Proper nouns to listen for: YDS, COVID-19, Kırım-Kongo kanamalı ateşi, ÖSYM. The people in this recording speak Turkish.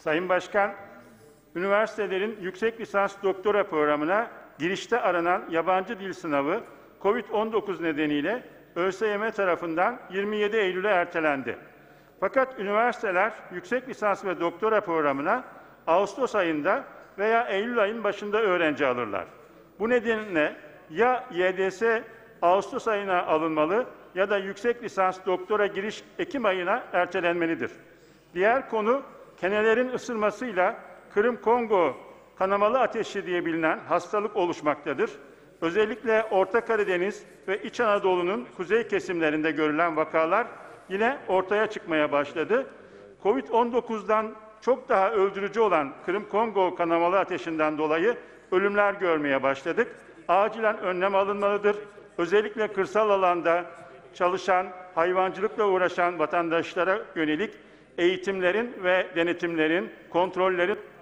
Sayın Başkan, üniversitelerin yüksek lisans doktora programına girişte aranan yabancı dil sınavı COVID-19 nedeniyle ÖSYM tarafından 27 Eylül'e ertelendi. Fakat üniversiteler yüksek lisans ve doktora programına Ağustos ayında veya Eylül ayının başında öğrenci alırlar. Bu nedenle ya YDS Ağustos ayına alınmalı ya da yüksek lisans doktora giriş Ekim ayına ertelenmelidir. Diğer konu kenelerin ısırmasıyla Kırım-Kongo kanamalı ateşi diye bilinen hastalık oluşmaktadır. Özellikle Orta Karadeniz ve İç Anadolu'nun kuzey kesimlerinde görülen vakalar yine ortaya çıkmaya başladı. Covid-19'dan çok daha öldürücü olan Kırım-Kongo kanamalı ateşinden dolayı ölümler görmeye başladık. Acilen önlem alınmalıdır. Özellikle kırsal alanda çalışan, hayvancılıkla uğraşan vatandaşlara yönelik eğitimlerin ve denetimlerin, kontrollerin